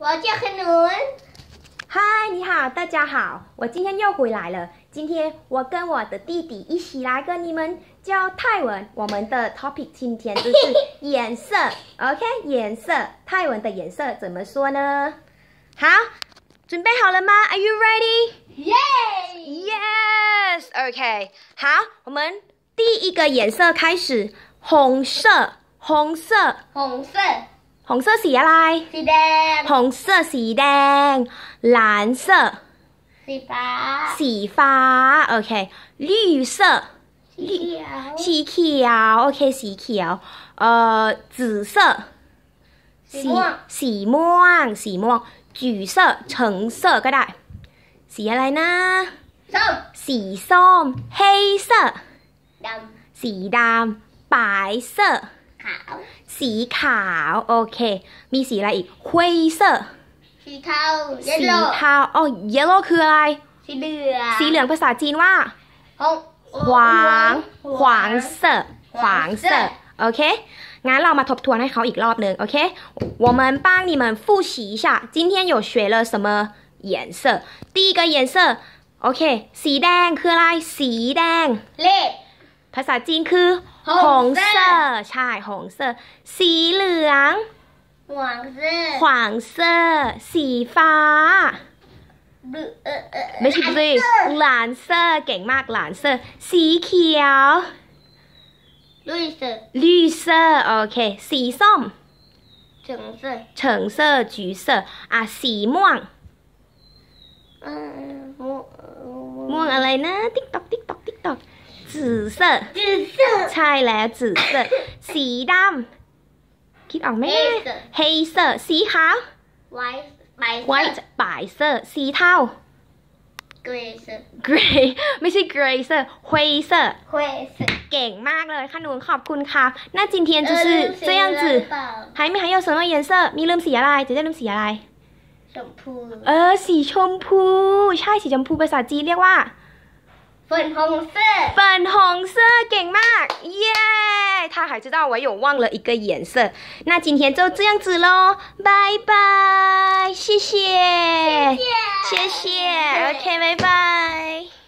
我叫黑奴。嗨，你好，大家好，我今天又回来了。今天我跟我的弟弟一起来跟你们教泰文。我们的 topic 今天就是颜色，OK？ 颜色，泰文的颜色怎么说呢？好，准备好了吗 ？Are you ready? Yes. Yes. OK. 好，我们第一个颜色开始，红色，红色，红色。 红色สีอะไรสีแดง红色สีแดง蓝色สีฟ้าสีฟ้า OK 绿色สีเขียวสีเขียว OK สีเขียว紫色สีม่วงสีม่วงสีม่วง橘色橙色ก็ได้สีอะไรนะส้มสีส้ม黑色ดำสีดำ白色 สีขาวโอเคมีสีอะไรอีก灰色สีเทาสีเทาโอ้ yellow คืออะไรสีเหลืองสีเหลืองภาษาจีนว่าขวางขวางเสอขวางเสอโอเคงั้นเรามาทบทวนให้เขาอีกรอบหนึ่งโอเค我们帮你们复习一下今天有学了什么颜色第一个颜色โอเคสีแดงคืออะไรสีแดงเลขภาษาจีนคือ红色ใช่红色สีเหลือง黄色黄色สีฟ้าไม่ใช่สี蓝色เก่งมาก蓝色สีเขียว绿色绿色โอเคสีส้ม橙色橘色อ่ะสีม่วงม่วงอะไรนะติ๊กต๊อกติ๊กต๊อกติ๊กต๊อก紫色，ใช่แล้ว紫色สีดำคิดออกไหม黑色สีขาว白色สีเทา gray 色 gray ไม่ใช่ gray 色灰色เก่งมากเลยขนุนขอบคุณครับน่า今天就是这样子还有什么颜色มีลืมสีอะไรจะได้ลืมสีอะไรชมพูสีชมพูใช่สีชมพูภาษาจีนเรียกว่า粉红色给嘛耶他还知道我有忘了一个颜色那今天就这样子咯拜拜谢谢谢谢 OK 拜拜